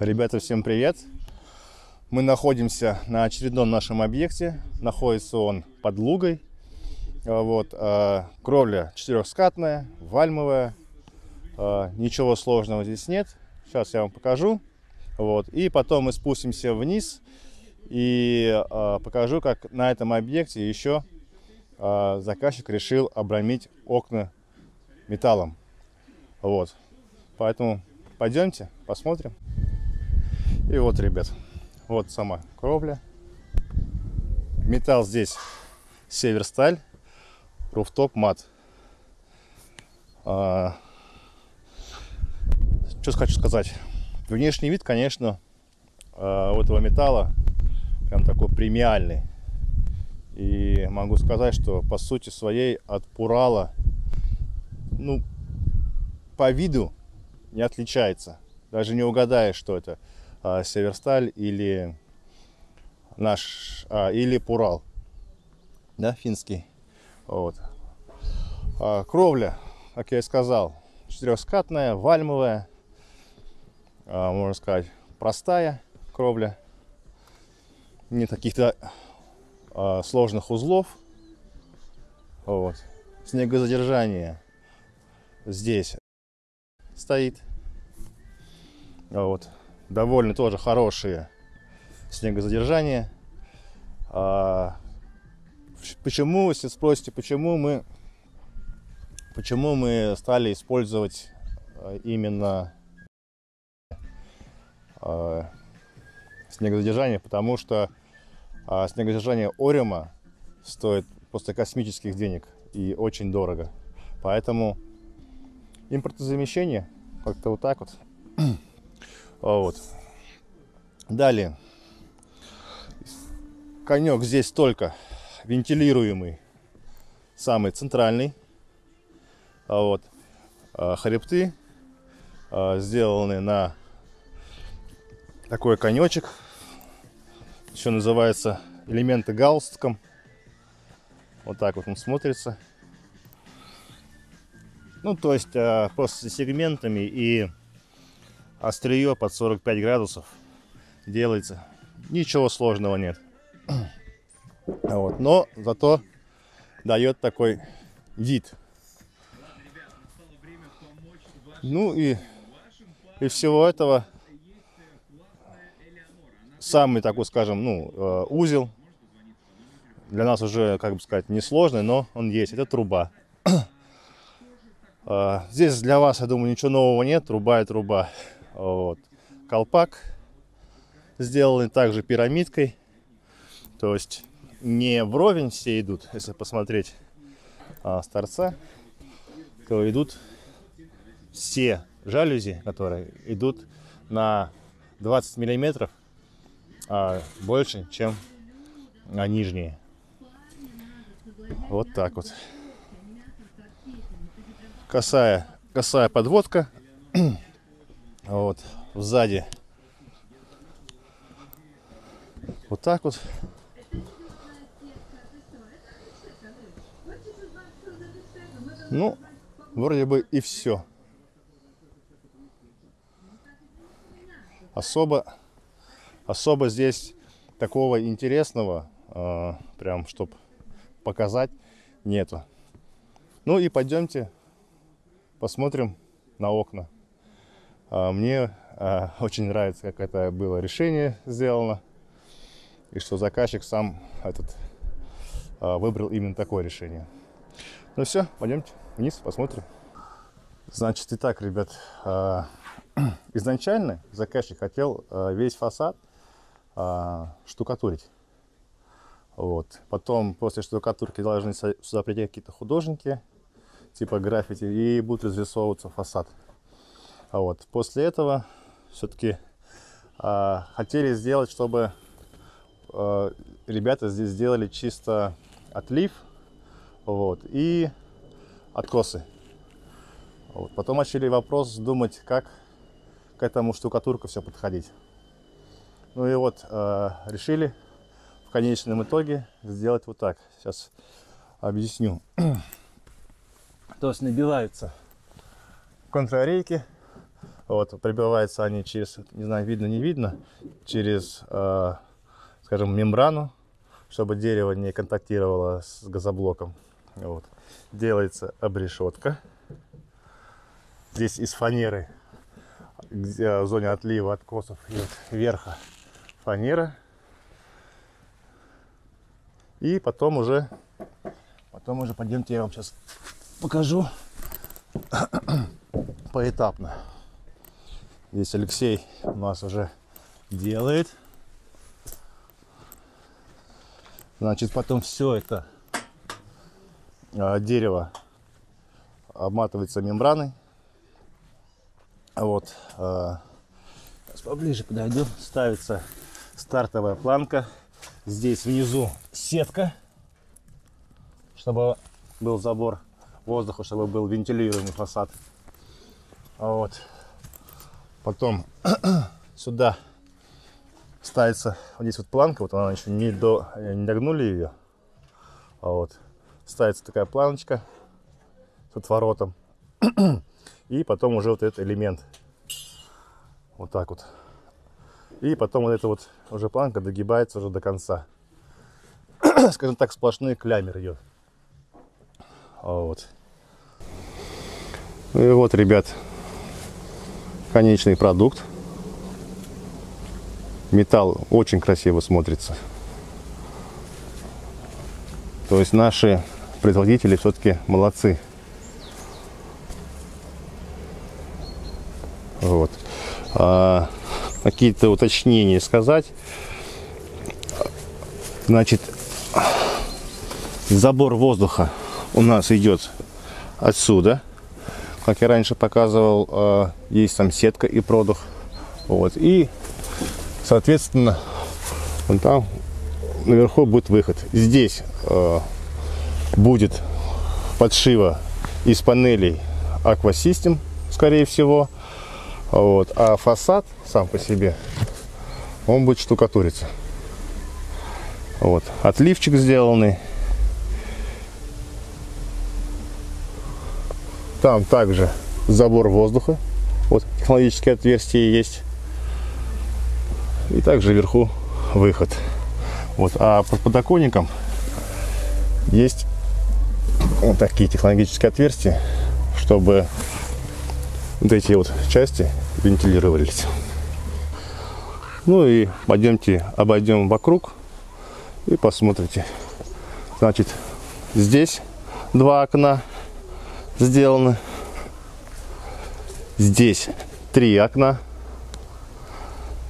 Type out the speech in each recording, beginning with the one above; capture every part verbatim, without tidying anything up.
Ребята, всем привет! Мы находимся на очередном нашем объекте. Находится он под Лугой. Вот, кровля четырехскатная, вальмовая. Ничего сложного здесь нет. Сейчас я вам покажу. Вот, и потом мы спустимся вниз и покажу, как на этом объекте еще заказчик решил обрамить окна металлом. Вот, поэтому пойдемте, посмотрим. И вот, ребят, вот сама кровля. Металл здесь Северсталь, руфтоп мат. А, что хочу сказать. Внешний вид, конечно, у этого металла прям такой премиальный. И могу сказать, что по сути своей от Пурала, ну, по виду не отличается. Даже не угадаешь, что это а, Северсталь или наш а, или Пурал, да, финский. Вот. А, кровля, как я и сказал, четырехскатная, вальмовая, а, можно сказать, простая кровля. Нет каких-то а, сложных узлов. Вот. Снегозадержание здесь стоит. Вот. Довольно тоже хорошие снегозадержания. А почему, если спросите, почему мы почему мы стали использовать именно а, снегозадержание? Потому что а, снегозадержание Ориума стоит просто космических денег и очень дорого. Поэтому импортозамещение как-то вот так вот. Вот. Далее. Конек здесь только вентилируемый, самый центральный. Вот. Хребты сделаны на такой конечек. Еще называется элементы галстуком. Вот так вот он смотрится. Ну, то есть просто с сегментами, и острие под сорок пять градусов делается. Ничего сложного нет. Вот. Но зато дает такой вид. Ну и из всего этого самый такой, скажем, ну, узел. Для нас уже, как бы сказать, несложный, но он есть. Это труба. Здесь для вас, я думаю, ничего нового нет. Труба и труба. Вот. Колпак сделанный также пирамидкой. То есть не вровень все идут. Если посмотреть а, с торца, то идут все жалюзи, которые идут на двадцать миллиметров а, больше, чем на нижние. Вот так вот. Косая, косая подводка. Вот, сзади. Вот так вот. Ну, вроде бы и все. Особо, особо здесь такого интересного, э, прям, чтобы показать, нету. Ну и пойдемте посмотрим на окна. Мне э, очень нравится, как это было решение сделано. И что заказчик сам этот, э, выбрал именно такое решение. Ну все, пойдемте вниз, посмотрим. Значит, итак, ребят, э, изначально заказчик хотел э, весь фасад э, штукатурить. Вот. Потом после штукатурки должны сюда прийти какие-то художники, типа граффити, и будут разрисовываться фасад. А вот после этого все-таки э, хотели сделать, чтобы э, ребята здесь сделали чисто отлив, вот, и откосы. Вот. Потом начали вопрос думать, как к этому штукатурку все подходить. Ну и вот э, решили в конечном итоге сделать вот так. Сейчас объясню. То есть набиваются контрарейки. Вот, пробиваются они через, не знаю, видно, не видно, через, э, скажем, мембрану, чтобы дерево не контактировало с газоблоком. Вот. Делается обрешетка. Здесь из фанеры, где в зоне отлива, откосов и вот верха фанера. И потом уже, потом уже пойдемте, я вам сейчас покажу поэтапно. Здесь Алексей у нас уже делает. Значит, потом все это дерево обматывается мембраной. Вот, сейчас поближе подойду. Ставится стартовая планка. Здесь внизу сетка, чтобы был забор воздуха, чтобы был вентилируемый фасад. Вот. Потом сюда ставится, вот здесь вот планка, вот она еще не, до, не догнули ее. Вот. Ставится такая планочка с отворотом. И потом уже вот этот элемент. Вот так вот. И потом вот эта вот уже планка догибается уже до конца. Скажем так, сплошной клямер ее. Вот. И вот, ребят, конечный продукт. Металл очень красиво смотрится. То есть наши производители все-таки молодцы. Вот. А, какие-то уточнения сказать. Значит, забор воздуха у нас идет отсюда. Как я раньше показывал, есть там сетка и продух. Вот. И, соответственно, вон там наверху будет выход. Здесь будет подшива из панелей AquaSystem, скорее всего. Вот. А фасад сам по себе, он будет штукатуриться. Вот. Отливчик сделанный. Там также забор воздуха. Вот технологическое отверстие есть. И также вверху выход. Вот. А под подоконником есть вот такие технологические отверстия, чтобы вот эти вот части вентилировались. Ну и пойдемте обойдем вокруг и посмотрите. Значит, здесь два окна сделаны, здесь три окна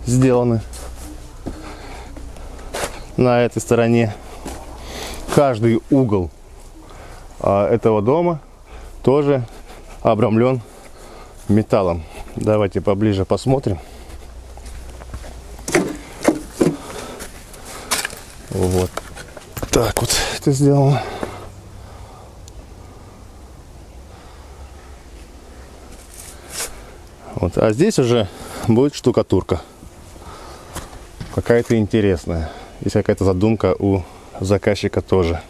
сделаны на этой стороне. Каждый угол а, этого дома тоже обрамлен металлом. Давайте поближе посмотрим. Вот так вот это сделано. Вот. А здесь уже будет штукатурка какая-то интересная. Есть какая-то задумка у заказчика тоже.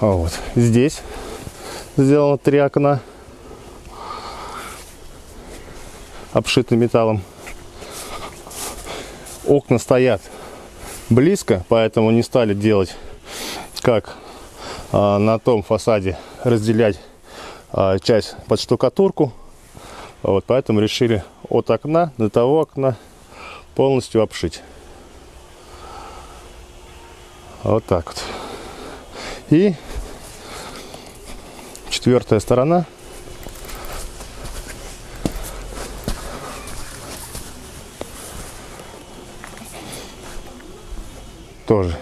Вот. Здесь сделано три окна, обшиты металлом. Окна стоят близко, поэтому не стали делать, как а, на том фасаде, разделять а, часть под штукатурку. Вот, поэтому решили от окна до того окна полностью обшить. Вот так вот. И четвертая сторона. Тоже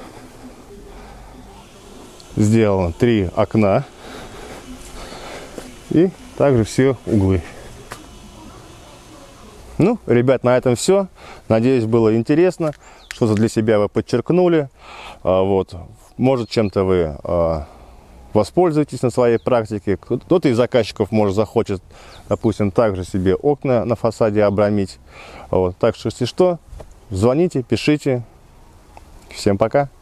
сделано три окна. И также все углы. Ну, ребят, на этом все. Надеюсь, было интересно. Что-то для себя вы подчеркнули. Вот. Может, чем-то вы воспользуетесь на своей практике. Кто-то из заказчиков, может, захочет, допустим, также себе окна на фасаде обрамить. Вот. Так что, если что, звоните, пишите. Всем пока.